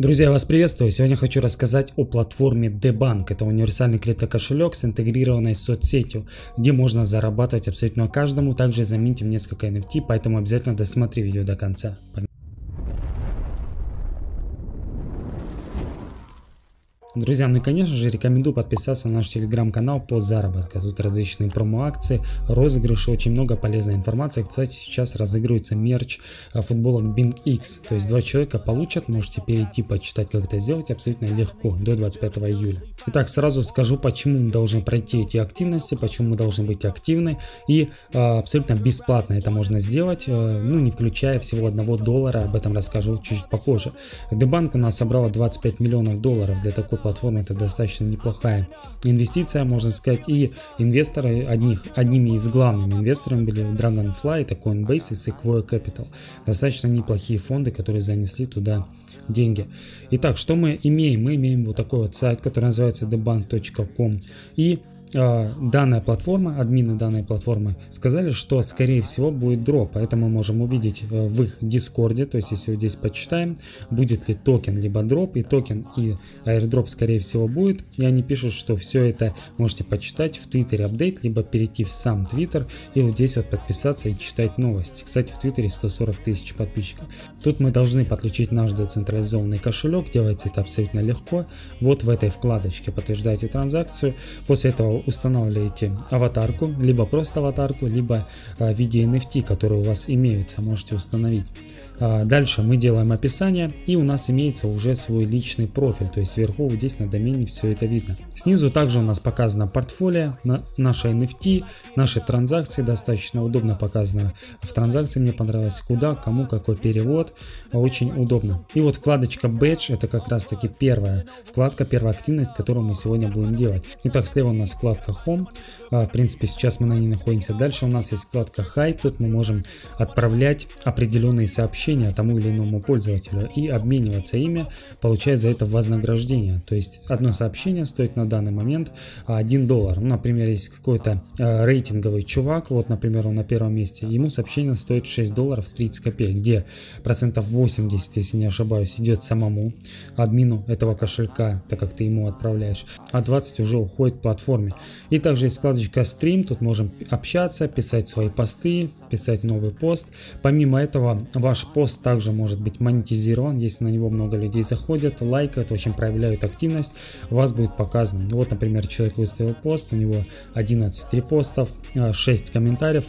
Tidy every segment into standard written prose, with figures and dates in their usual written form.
Друзья, вас приветствую! Сегодня хочу рассказать о платформе DeBank. Это универсальный криптокошелек с интегрированной соцсетью, где можно зарабатывать абсолютно каждому. Также замените несколько NFT, поэтому обязательно досмотри видео до конца. Друзья, ну и конечно же рекомендую подписаться на наш телеграм-канал по заработку. Тут различные промо-акции, розыгрыши, очень много полезной информации. Кстати, сейчас разыгрывается мерч футболок BingX. То есть два человека получат, можете перейти, почитать, как это сделать, абсолютно легко, до 25 июля. Итак, сразу скажу, почему мы должны пройти эти активности, почему мы должны быть активны. И абсолютно бесплатно это можно сделать, ну не включая всего $1. Об этом расскажу чуть попозже. DeBank у нас собрала 25 миллионов долларов для такой платформы, это достаточно неплохая инвестиция, можно сказать, и инвесторы одними из главных инвесторов были Dragonfly, это Coinbase и Sequoia Capital. Достаточно неплохие фонды, которые занесли туда деньги. Итак, что мы имеем? Мы имеем вот такой вот сайт, который называется debank.com, и данная платформа, админы данной платформы сказали, что скорее всего будет дроп, это мы можем увидеть в их дискорде, то есть если вот здесь почитаем, будет ли токен, либо дроп, и токен, и аирдроп скорее всего будет, и они пишут, что все это можете почитать в твиттере апдейт, либо перейти в сам твиттер и вот здесь вот подписаться и читать новости. Кстати, в твиттере 140 тысяч подписчиков. Тут мы должны подключить наш децентрализованный кошелек, делается это абсолютно легко, вот в этой вкладочке подтверждаете транзакцию, после этого устанавливаете аватарку, либо просто аватарку, либо в виде NFT, которые у вас имеются, можете установить. Дальше мы делаем описание, и у нас имеется уже свой личный профиль, то есть сверху вот здесь на домене все это видно. Снизу также у нас показано портфолио, наша NFT, наши транзакции, достаточно удобно показано в транзакции, мне понравилось куда, кому, какой перевод, очень удобно. И вот вкладочка Badge, это как раз таки первая вкладка, первая активность, которую мы сегодня будем делать. Итак, слева у нас вкладка Home, в принципе сейчас мы на ней находимся. Дальше у нас есть вкладка High, тут мы можем отправлять определенные сообщения тому или иному пользователю и обмениваться ими, получая за это вознаграждение. То есть одно сообщение стоит на данный момент $1. Ну, например, есть какой-то рейтинговый чувак, вот, например, он на первом месте, ему сообщение стоит $6.30, где процентов 80, если не ошибаюсь, идет самому админу этого кошелька, так как ты ему отправляешь, а 20 уже уходит платформе. И также есть вкладочка Stream, тут можем общаться, писать свои посты, писать новый пост. Помимо этого, ваш пост также может быть монетизирован, если на него много людей заходят, лайкают, очень проявляют активность, у вас будет показано. Вот, например, человек выставил пост, у него 11 репостов, 6 комментариев,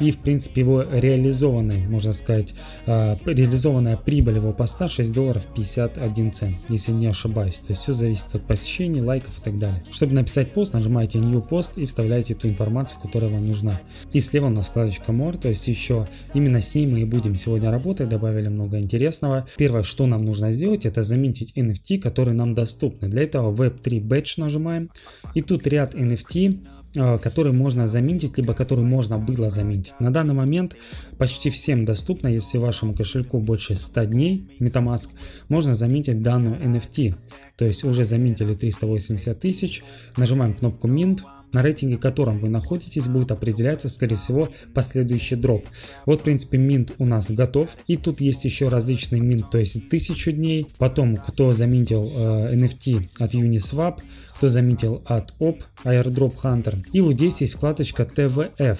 и в принципе его реализованный, можно сказать, реализованная прибыль его поста $6.51, если не ошибаюсь. То есть все зависит от посещений, лайков и так далее. Чтобы написать пост, нажимаете New Post и вставляете ту информацию, которая вам нужна. И слева у нас вкладочка More, то есть еще именно с ней мы и будем сегодня работать. Добавили много интересного. Первое, что нам нужно сделать, это заметить NFT, которые нам доступны. Для этого Web3 Batch нажимаем, и тут ряд NFT, который можно заметить, либо который можно было заметить. На данный момент почти всем доступно, если вашему кошельку больше 100 дней Metamask, можно заметить данную NFT. То есть уже заметили 380 тысяч, нажимаем кнопку Mint, на рейтинге, в котором вы находитесь, будет определяться, скорее всего, последующий дроп. Вот, в принципе, минт у нас готов. И тут есть еще различный минт, то есть 1000 дней. Потом, кто заметил NFT от Uniswap, кто заметил от OP, Airdrop Hunter. И вот здесь есть вкладочка TVF.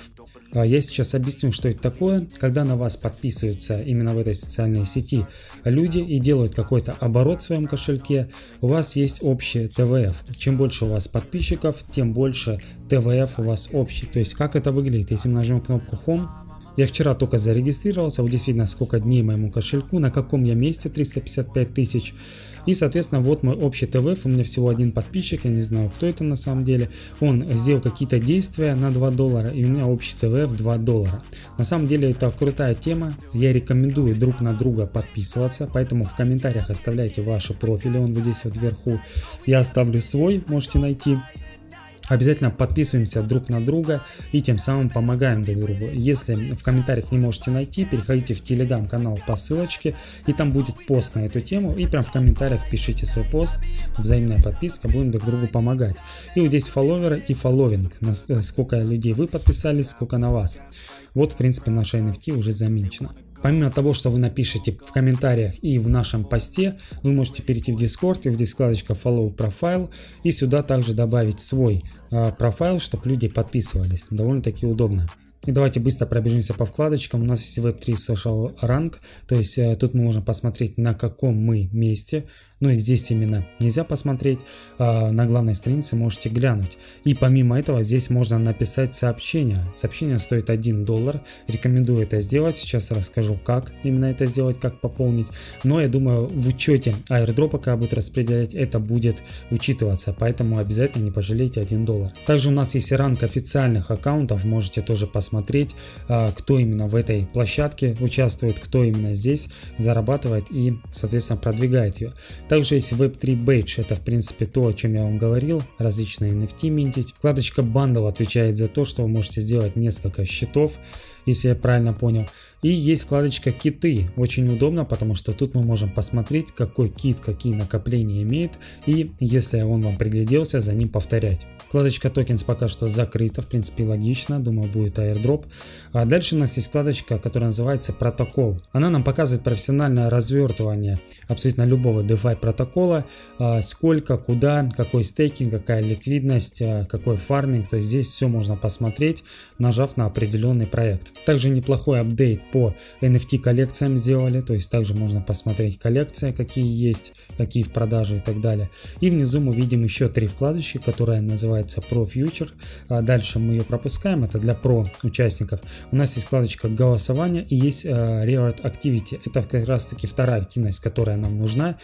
Я сейчас объясню, что это такое. Когда на вас подписываются именно в этой социальной сети люди и делают какой-то оборот в своем кошельке, у вас есть общий ТВФ. Чем больше у вас подписчиков, тем больше ТВФ у вас общий. То есть как это выглядит? Если мы нажмем кнопку Home, я вчера только зарегистрировался, вот здесь видно, сколько дней моему кошельку, на каком я месте, 355 тысяч. И, соответственно, вот мой общий ТВФ, у меня всего один подписчик, я не знаю, кто это на самом деле. Он сделал какие-то действия на $2, и у меня общий ТВФ $2. На самом деле это крутая тема, я рекомендую друг на друга подписываться, поэтому в комментариях оставляйте ваши профили, он вот здесь вот вверху. Я оставлю свой, можете найти. Обязательно подписываемся друг на друга и тем самым помогаем друг другу. Если в комментариях не можете найти, переходите в телеграм-канал по ссылочке, и там будет пост на эту тему, и прям в комментариях пишите свой пост, взаимная подписка, будем друг другу помогать. И вот здесь фолловеры и фолловинг, сколько людей вы подписались, сколько на вас. Вот, в принципе, наша NFT уже замечена. Помимо того, что вы напишите в комментариях и в нашем посте, вы можете перейти в Discord и здесь вкладочка Follow Profile и сюда также добавить свой профайл, чтобы люди подписывались. Довольно-таки удобно. И давайте быстро пробежимся по вкладочкам. У нас есть Web3 Social Rank, то есть тут мы можем посмотреть, на каком мы месте. Ну и здесь именно нельзя посмотреть, на главной странице можете глянуть. И помимо этого здесь можно написать сообщение. Сообщение стоит $1. Рекомендую это сделать. Сейчас расскажу, как именно это сделать, как пополнить. Но я думаю, в учете аирдропа, когда будет распределять, это будет учитываться. Поэтому обязательно не пожалейте $1. Также у нас есть ранг официальных аккаунтов. Можете тоже посмотреть, кто именно в этой площадке участвует, кто именно здесь зарабатывает и, соответственно, продвигает ее. Также есть Web3 Batch, это в принципе то, о чем я вам говорил, различные NFT минтить. Вкладочка Bundle отвечает за то, что вы можете сделать несколько счетов, если я правильно понял. И есть вкладочка киты, очень удобно, потому что тут мы можем посмотреть, какой кит, какие накопления имеет, и если он вам пригляделся, за ним повторять. Вкладочка токенс пока что закрыта, в принципе логично, думаю будет airdrop. А дальше у нас есть вкладочка, которая называется протокол. Она нам показывает профессиональное развертывание абсолютно любого DeFi протокола, сколько, куда, какой стейкинг, какая ликвидность, какой фарминг, то есть здесь все можно посмотреть, нажав на определенный проект. Также неплохой апдейт по NFT коллекциям сделали, то есть также можно посмотреть коллекции, какие есть, какие в продаже и так далее. И внизу мы видим еще три вкладочки, которая называется Pro Future, а дальше мы ее пропускаем, это для Pro участников. У нас есть вкладочка голосования и есть Reward Activity, это как раз таки вторая активность, которая нам нужна.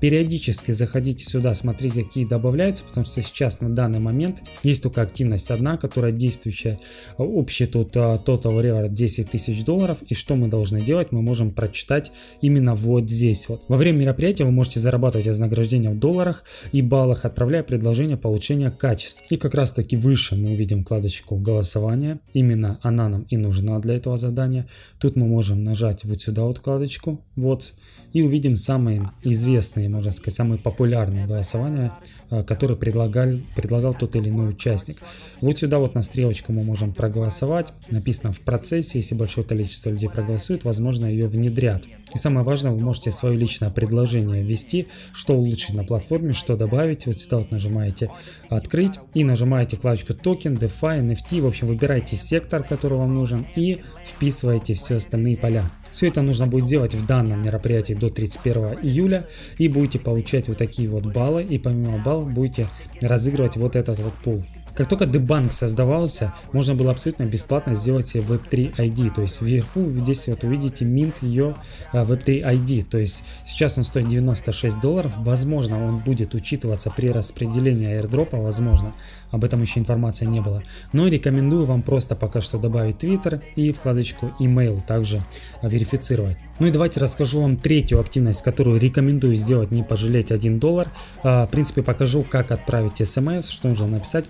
Периодически заходите сюда, смотрите, какие добавляются, потому что сейчас на данный момент есть только активность одна, которая действующая. Общий тут Total Reward $10 000. И что мы должны делать, мы можем прочитать именно вот здесь вот. Во время мероприятия вы можете зарабатывать вознаграждение в долларах и баллах, отправляя предложение получения качеств. И как раз таки выше мы увидим вкладочку голосования. Именно она нам и нужна для этого задания. Тут мы можем нажать вот сюда вот вкладочку. Вот. И увидим самые известные, можно сказать, самые популярные голосования, которые предлагал тот или иной участник. Вот сюда вот на стрелочку мы можем проголосовать. Написано в процессе, если большое количество людей проголосует, возможно, ее внедрят. И самое важное, вы можете свое личное предложение ввести, что улучшить на платформе, что добавить. Вот сюда вот нажимаете «Открыть» и нажимаете вкладочку «Токен», «DeFi», «NFT». В общем, выбираете сектор, который вам нужен и вписываете все остальные поля. Все это нужно будет делать в данном мероприятии до 31 июля и будете получать вот такие вот баллы, и помимо баллов будете разыгрывать вот этот вот пул. Как только DeBank создавался, можно было абсолютно бесплатно сделать себе Web3 ID, то есть вверху здесь вот увидите минт ее Web3 ID, то есть сейчас он стоит $96, возможно он будет учитываться при распределении аирдропа, возможно, об этом еще информации не было, но рекомендую вам просто пока что добавить Twitter и вкладочку email также верифицировать. Ну и давайте расскажу вам третью активность, которую рекомендую сделать, не пожалеть $1. В принципе покажу, как отправить смс, что нужно написать,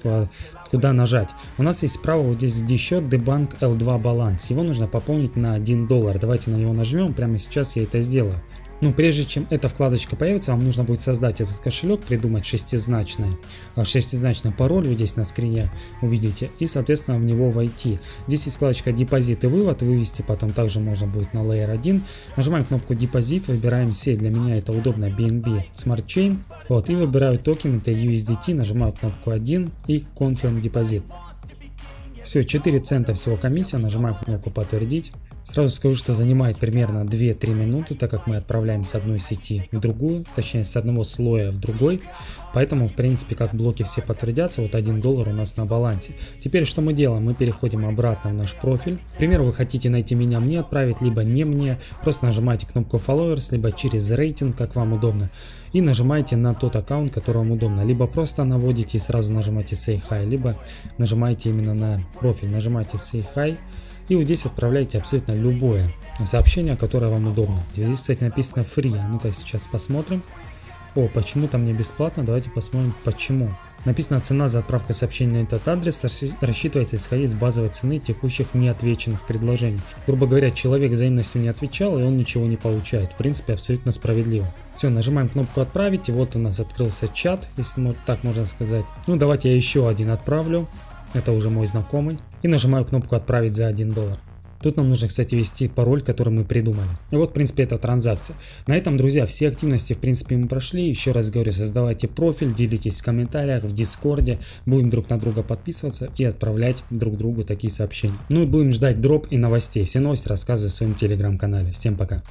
куда нажать. У нас есть справа вот здесь где счет DeBank L2 баланс, его нужно пополнить на $1. Давайте на него нажмем, прямо сейчас я это сделаю. Но прежде чем эта вкладочка появится, вам нужно будет создать этот кошелек, придумать шестизначный пароль, вы здесь на скрине увидите, и соответственно в него войти. Здесь есть вкладочка депозит и вывод, вывести потом также можно будет на Layer 1. Нажимаем кнопку депозит, выбираем сеть, для меня это удобно, BNB Smart Chain, вот, и выбираю токен, это USDT, нажимаю кнопку 1 и Confirm депозит. Все, 4 цента всего комиссия, нажимаем кнопку подтвердить. Сразу скажу, что занимает примерно 2-3 минуты, так как мы отправляем с одной сети в другую, точнее с одного слоя в другой. Поэтому, в принципе, как блоки все подтвердятся, вот $1 у нас на балансе. Теперь что мы делаем? Мы переходим обратно в наш профиль. К примеру, вы хотите найти меня, мне отправить, либо не мне. Просто нажимаете кнопку Followers, либо через рейтинг, как вам удобно. И нажимаете на тот аккаунт, который вам удобно. Либо просто наводите и сразу нажимаете Say Hi, либо нажимаете именно на профиль, нажимаете Say Hi. И вот здесь отправляйте абсолютно любое сообщение, которое вам удобно. Здесь, кстати, написано free. Ну-ка сейчас посмотрим. О, почему-то мне бесплатно. Давайте посмотрим, почему. Написано, цена за отправку сообщения на этот адрес рассчитывается исходя из базовой цены текущих неотвеченных предложений. Грубо говоря, человек взаимностью не отвечал и он ничего не получает. В принципе, абсолютно справедливо. Все, нажимаем кнопку «Отправить», и вот у нас открылся чат, если так можно сказать. Ну, давайте я еще один отправлю. Это уже мой знакомый. И нажимаю кнопку «Отправить за $1». Тут нам нужно, кстати, ввести пароль, который мы придумали. И вот, в принципе, это транзакция. На этом, друзья, все активности, в принципе, мы прошли. Еще раз говорю, создавайте профиль, делитесь в комментариях, в Дискорде. Будем друг на друга подписываться и отправлять друг другу такие сообщения. Ну и будем ждать дроп и новостей. Все новости рассказываю в своем телеграм-канале. Всем пока.